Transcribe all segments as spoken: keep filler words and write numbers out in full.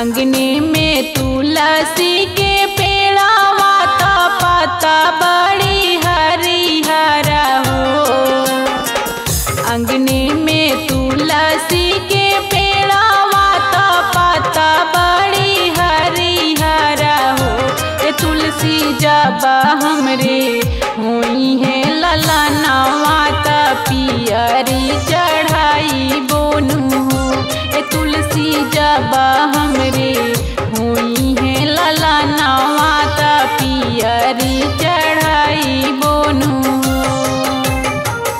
अंगने में तुलसी के पेड़ावा तो पता बड़ी हरी हरा हो। अंगने में तुलसी के पेड़ावा तो पता बड़ी हरी हरा हो। ए तुलसी जबा हमरे हुई है ललना माता पियरी चढ़ाई बोनू हो। ए तुलसी जबा हमरे हुई है ललना माता पियरी चढ़ाई बोनू।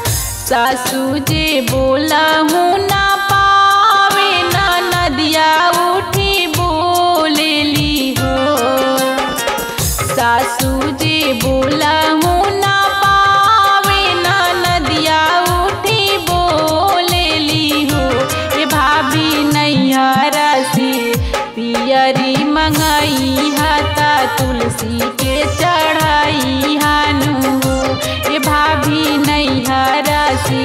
सासू जे बोला हूँ ना पावे ना नदिया उठी बोले ली हो। सासू जे बोला हूँ ना पावे ना नदिया उठी बोले ली हो। ये भाभी नैहरा से पियरी मंगाई हाथा तुलसी के चढ़ाई हानू हो। ये भाभी नैहरा से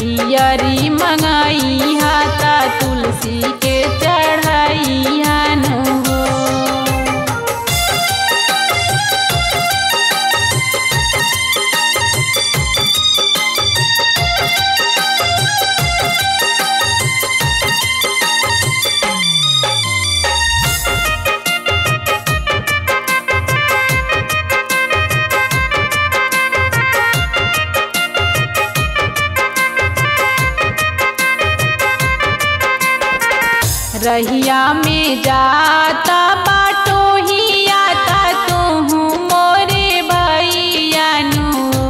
पियरी मंगाई हाथा तुलसी के चढ़ाई हानू हो। रहिया में जाता बाटो ही आता तो हूँ मोरे भैयानू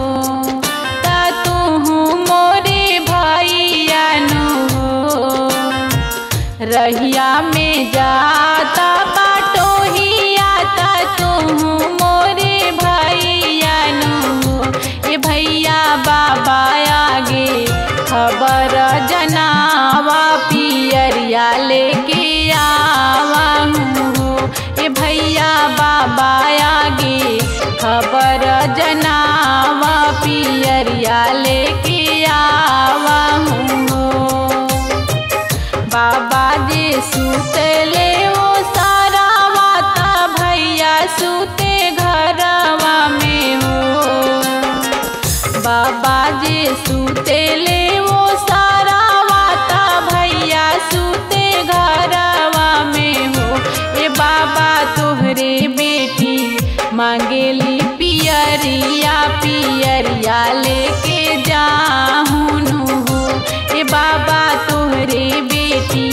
ता तो हूँ मोरे भैयानू। रहिया में जाता बाटो ही आता तो हूँ मोरे भैयानू। ये भैया बाबा आगे खबर जनावा पियरिया लेके आवा हूँ। ए भैया बाबा आगे खबर जनावा पियरिया लेके आवा हूँ। बाबा जी सुतले वो सारा वाता भैया सुते घरवा में हो। बाबा जी सुतले वो सारा वाता भैया सुते घरवा में हो। ए बाबा तोहरे बेटी मांगेली पियरिया पियरिया लेके जाहूँ हो। ए बाबा तोहरे बेटी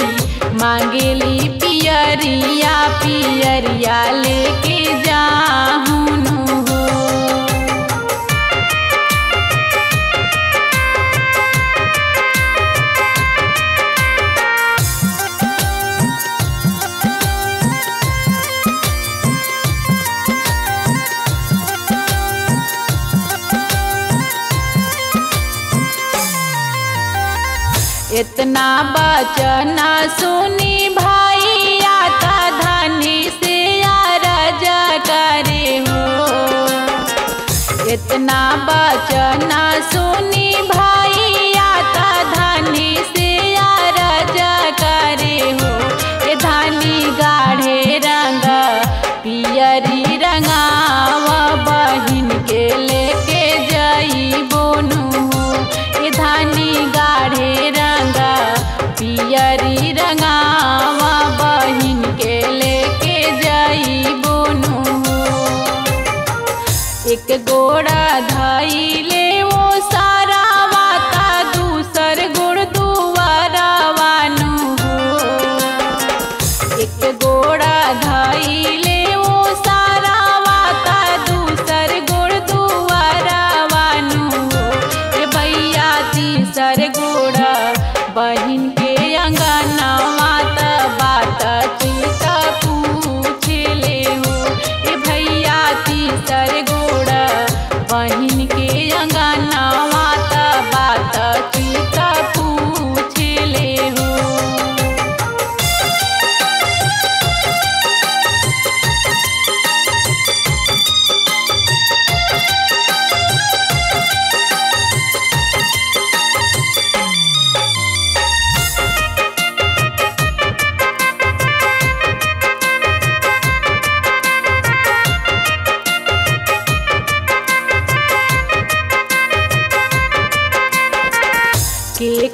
मांगेली पियरिया पियरिया लेके जाहूँ हो। इतना बचना सुनी भाई आता धनी से आरजा करे हो। इतना बचना सुनी भाई आता धनी से आरजा करे हो। ये धनी गाढ़े रंग पियरी रंगावा बहिन के लेके जाई बोनू हो। ये धनी गाढ़े पियरी रंगावा बहिन के लेके जाई बोनू। एक गोड़ा धाइले वो सारा वाता दूसर गुड़ दुआरा वानू हो। एक गोड़ा धाइले वो सारा वाता दूसर गुड़ दुआरा वानू हो। ए भैया तीसर गोड़ा बहिन के अंगना माता बात चीता पूछ ले हो। ए भैया तीसर गोड़ा बहिन के अंगना माता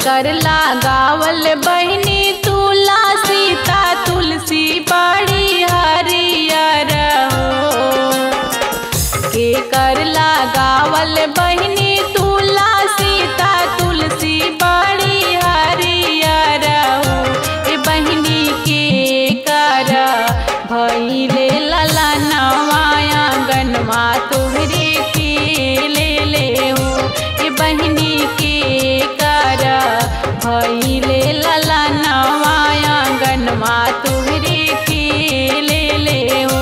कर लगावल बहिनी तुला सीता तुलसी बड़ी हरियर हो। के कर लगावल बहिनी तुला सीता तुलसी बड़ी हरियर हो। ए बहिनी के कर भइले ललनवाया गनमा तुहरे के ले ले हो। ए बहिनी के कर भइले ललनवाया गनमा तुहरे के ले ले हो।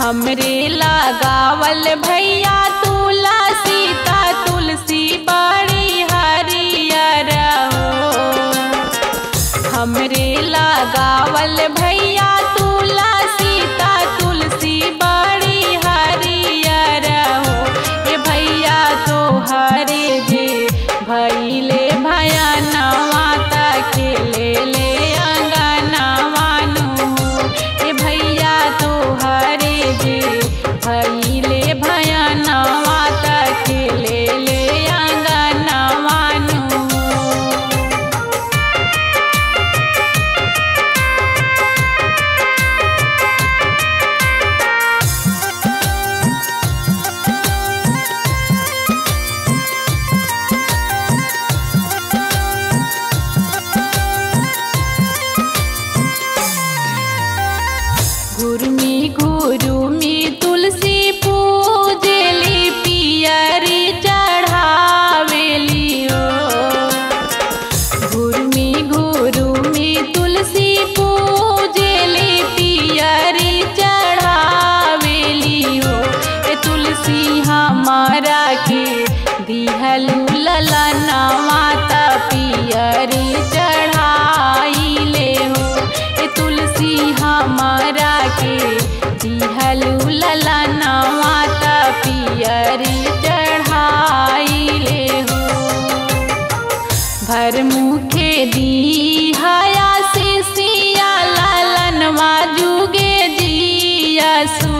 हमरे लगावल भैया तुला सीता तुलसी बड़ी हरियर हो। हमरे लगावल भैया तुला सीता तुलसी बड़ी हरियर हो। ए भैया तो हरे जे भइले भया नवाता के ले ले अंगना मानु। ए भैया तो हरे जे भइले भया नवाता के ले ले अंगना मानु। भर मुखे दी हया से सिया ललनवा जुगे जिया सु।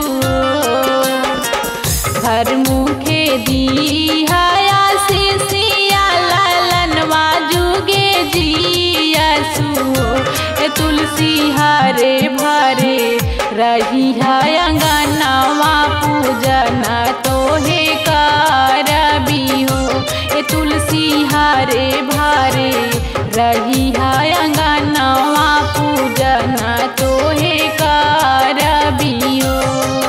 भर मुखे दी हया से सिया ललनवा जुगे जिया सु। ए तुलसी हरे भरे रही है अंगनवा पूजना तोहे करबी हो। ए तुलसी हरे भारे रही है अंगनवा पूजना तोहे करबी हो।